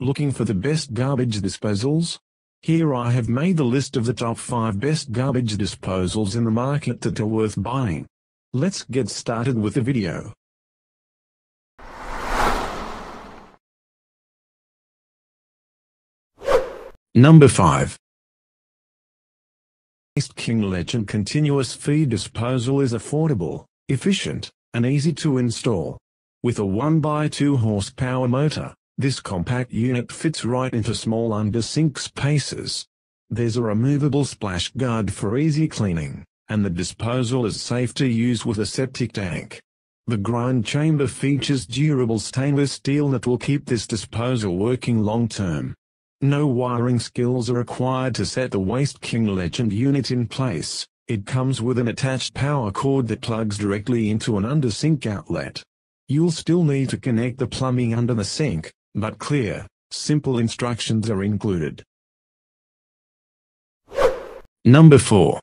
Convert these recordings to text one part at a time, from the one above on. Looking for the best garbage disposals? Here I have made the list of the top 5 best garbage disposals in the market that are worth buying. Let's get started with the video. Number 5. Waste King Legend Continuous Feed Disposal is affordable, efficient, and easy to install. With a 1x2 horsepower motor, this compact unit fits right into small under-sink spaces. There's a removable splash guard for easy cleaning, and the disposal is safe to use with a septic tank. The grind chamber features durable stainless steel that will keep this disposal working long-term. No wiring skills are required to set the Waste King Legend unit in place. It comes with an attached power cord that plugs directly into an under-sink outlet. You'll still need to connect the plumbing under the sink, but clear, simple instructions are included. Number 4.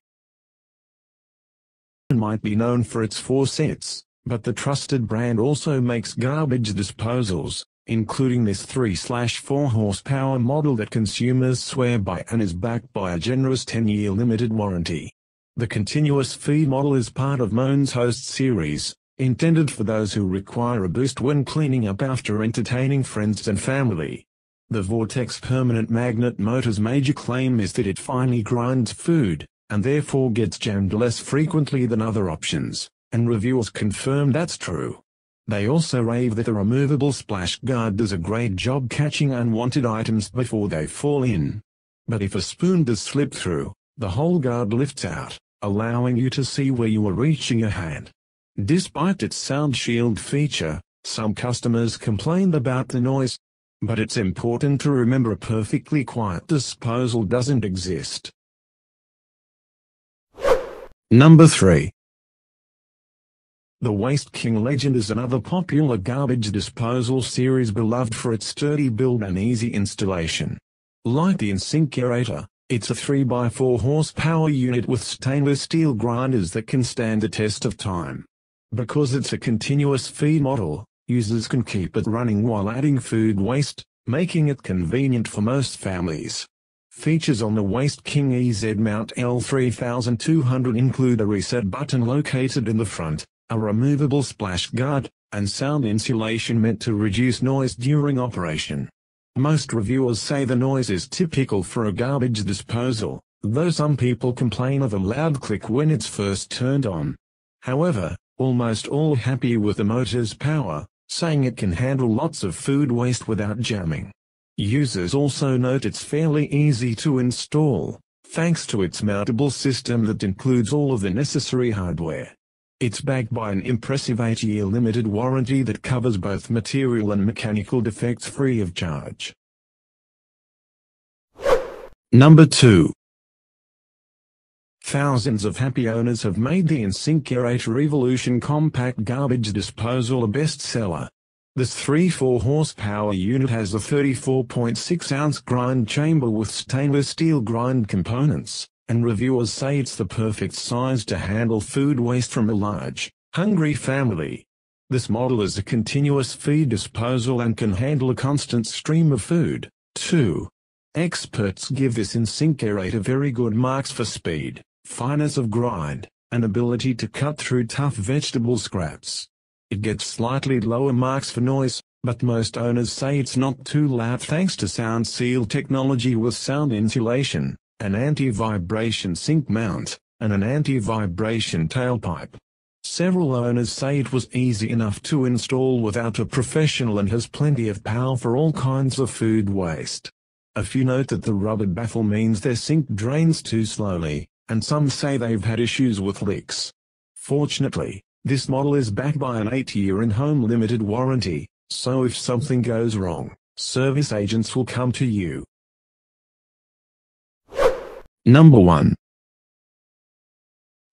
Moen might be known for its faucets, but the trusted brand also makes garbage disposals, including this 3/4 horsepower model that consumers swear by and is backed by a generous 10-year limited warranty. The continuous feed model is part of Moen's Host Series, intended for those who require a boost when cleaning up after entertaining friends and family. The Vortex Permanent Magnet Motors' major claim is that it finely grinds food, and therefore gets jammed less frequently than other options, and reviewers confirm that's true. They also rave that the removable splash guard does a great job catching unwanted items before they fall in. But if a spoon does slip through, the whole guard lifts out, allowing you to see where you are reaching your hand. Despite its sound shield feature, some customers complained about the noise. But it's important to remember a perfectly quiet disposal doesn't exist. Number 3. The Waste King Legend is another popular garbage disposal series beloved for its sturdy build and easy installation. Like the InSinkErator, it's a 3x4 horsepower unit with stainless steel grinders that can stand the test of time. Because it's a continuous feed model, users can keep it running while adding food waste, making it convenient for most families. Features on the Waste King EZ Mount L3200 include a reset button located in the front, a removable splash guard, and sound insulation meant to reduce noise during operation. Most reviewers say the noise is typical for a garbage disposal, though some people complain of a loud click when it's first turned on. However, almost all are happy with the motor's power, saying it can handle lots of food waste without jamming. Users also note it's fairly easy to install, thanks to its mountable system that includes all of the necessary hardware. It's backed by an impressive 8-year limited warranty that covers both material and mechanical defects free of charge. Number 2. Thousands of happy owners have made the InSinkErator Evolution Compact Garbage Disposal a bestseller. This 3.4 horsepower unit has a 34.6 ounce grind chamber with stainless steel grind components, and reviewers say it's the perfect size to handle food waste from a large, hungry family. This model is a continuous feed disposal and can handle a constant stream of food, too. Experts give this InSinkErator very good marks for speed, fineness of grind, and ability to cut through tough vegetable scraps. It gets slightly lower marks for noise, but most owners say it's not too loud thanks to sound seal technology with sound insulation, an anti-vibration sink mount, and an anti-vibration tailpipe. Several owners say it was easy enough to install without a professional and has plenty of power for all kinds of food waste. A few note that the rubber baffle means their sink drains too slowly, and some say they've had issues with leaks. Fortunately, this model is backed by an 8-year in-home limited warranty, so if something goes wrong, service agents will come to you. Number 1.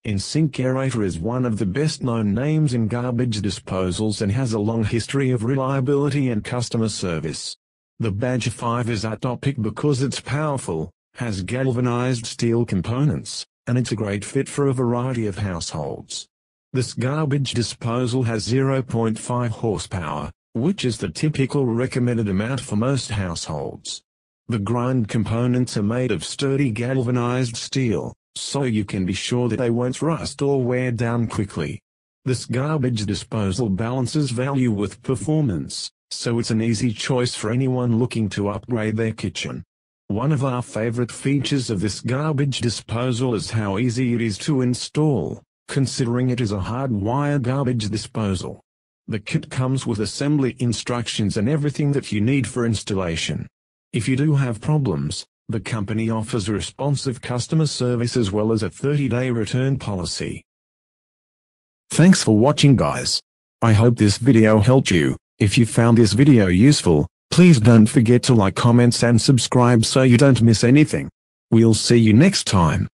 InSinkErator is one of the best-known names in garbage disposals and has a long history of reliability and customer service. The Badger 5 is our top pick because it's powerful, has galvanized steel components, and it's a great fit for a variety of households. This garbage disposal has 0.5 horsepower, which is the typical recommended amount for most households. The grind components are made of sturdy galvanized steel, so you can be sure that they won't rust or wear down quickly. This garbage disposal balances value with performance, so it's an easy choice for anyone looking to upgrade their kitchen. One of our favorite features of this garbage disposal is how easy it is to install, considering it is a hardwire garbage disposal. The kit comes with assembly instructions and everything that you need for installation. If you do have problems, the company offers responsive customer service as well as a 30-day return policy. Thanks for watching, guys. I hope this video helped you. If you found this video useful, please don't forget to like, comment, and subscribe so you don't miss anything. We'll see you next time.